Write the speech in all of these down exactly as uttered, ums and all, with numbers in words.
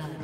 blood.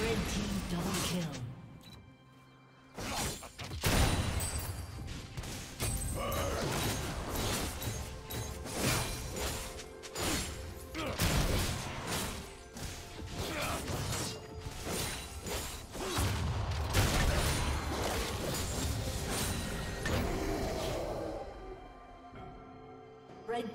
Red team double Red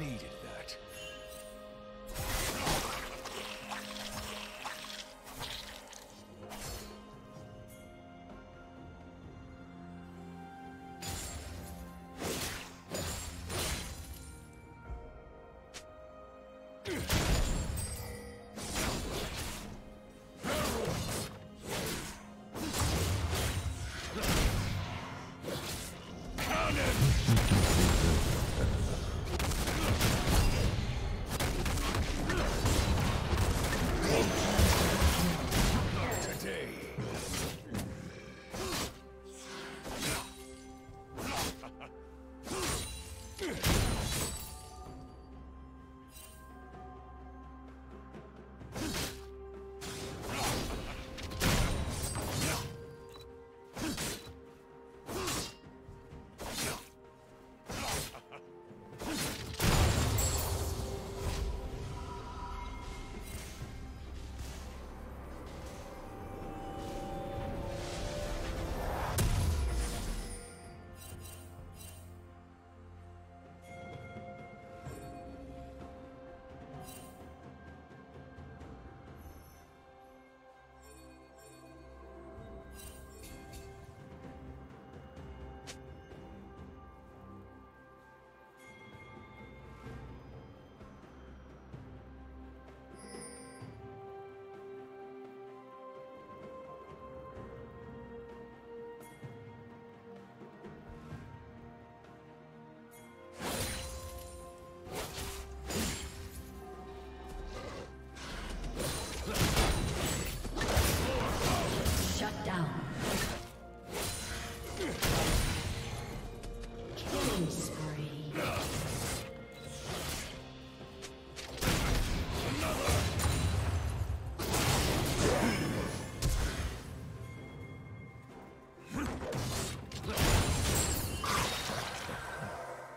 Needed that.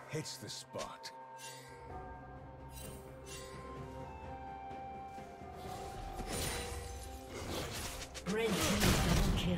Hits the spot. Red team double kill.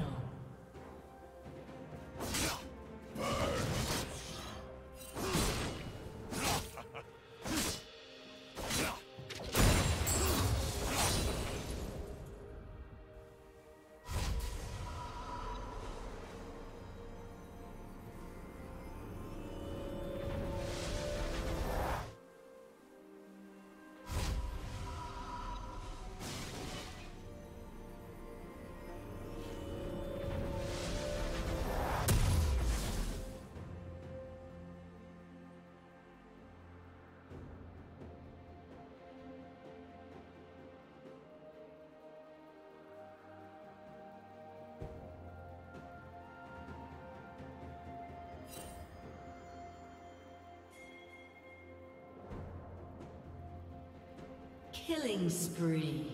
Killing spree.